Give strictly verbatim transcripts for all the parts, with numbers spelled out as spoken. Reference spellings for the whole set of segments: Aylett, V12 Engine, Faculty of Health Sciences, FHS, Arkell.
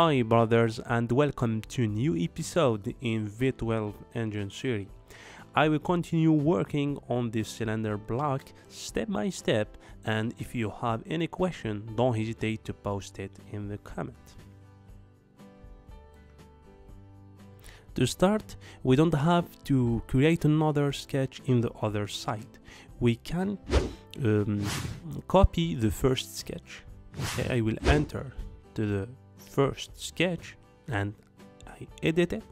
Hi brothers, and welcome to a new episode in V twelve Engine series. I will continue working on this cylinder block step by step, and if you have any question, don't hesitate to post it in the comment. To start, we don't have to create another sketch in the other side. We can um, copy the first sketch. Okay, I will enter to the first sketch and I edit it,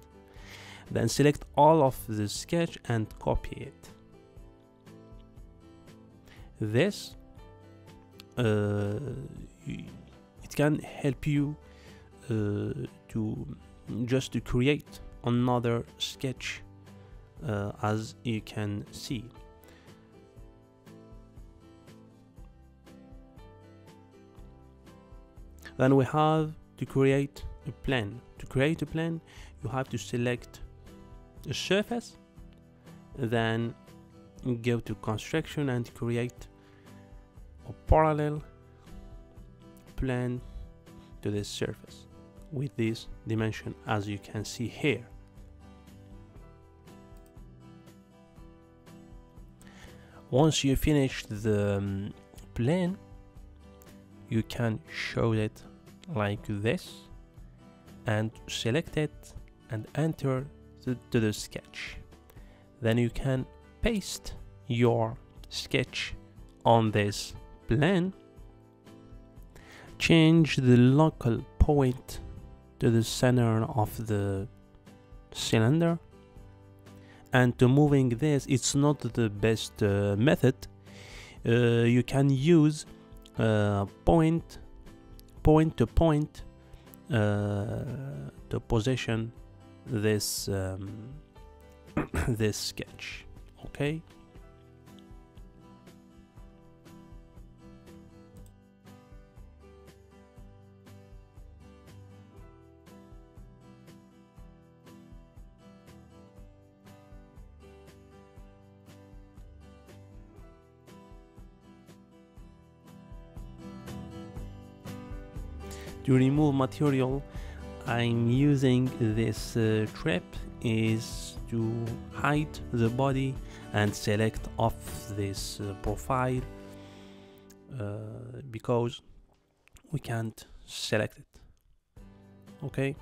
then select all of the sketch and copy it. This uh, it can help you uh, to just to create another sketch, uh, as you can see. Then we have to create a plane. To create a plane, you have to select a surface, then go to construction and create a parallel plane to this surface with this dimension, as you can see here. Once you finish the um, plane, you can show it like this and select it and enter the, to the sketch. Then you can paste your sketch on this plane, change the local point to the center of the cylinder. And to moving this, it's not the best uh, method. Uh, you can use uh, point point to point uh, to position this um, this sketch. Okay, to remove material, I'm using this uh, trap is to hide the body and select off this uh, profile, uh, because we can't select it. Okay,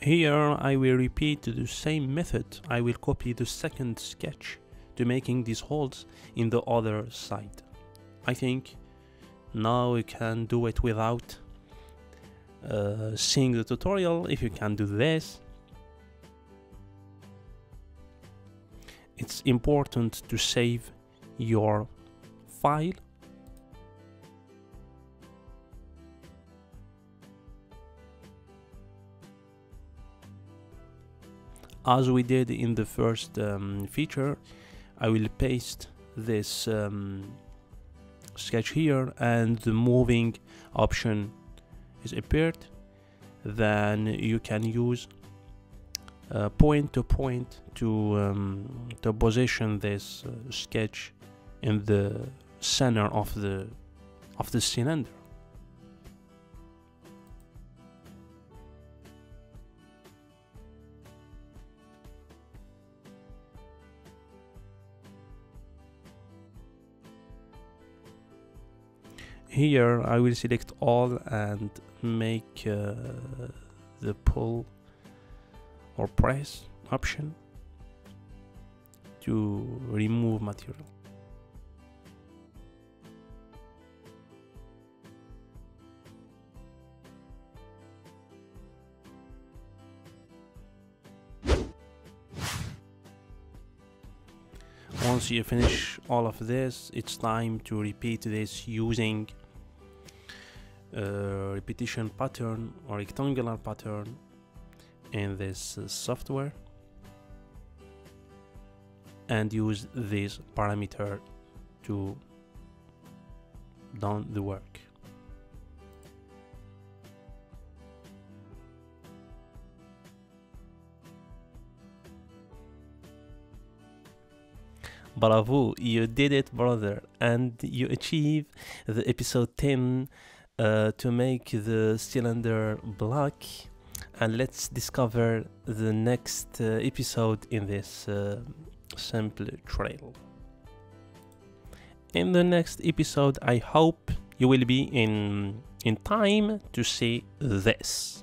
here I will repeat the same method. I will copy the second sketch to making these holes in the other side. I think now you can do it without uh, seeing the tutorial. If you can do this, it's important to save your file. As we did in the first um, feature, I will paste this um, sketch here, and the moving option is appeared. Then you can use uh, point to point to um, to position this uh, sketch in the center of the of the cylinder. Here I will select all and make uh, the pull or press option to remove material. Once you finish all of this, it's time to repeat this using uh, repetition pattern or rectangular pattern in this uh, software and use this parameter to done the work. Bravo, you did it, brother, and you achieve the episode ten uh, to make the cylinder black. And let's discover the next uh, episode in this uh, sample trail. In the next episode, I hope you will be in in time to see this.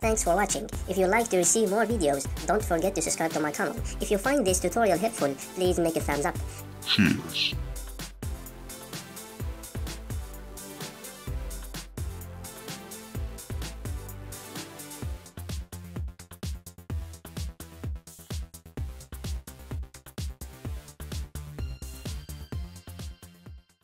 Thanks for watching. If you'd like to receive more videos, don't forget to subscribe to my channel. If you find this tutorial helpful, please make a thumbs up. Cheers.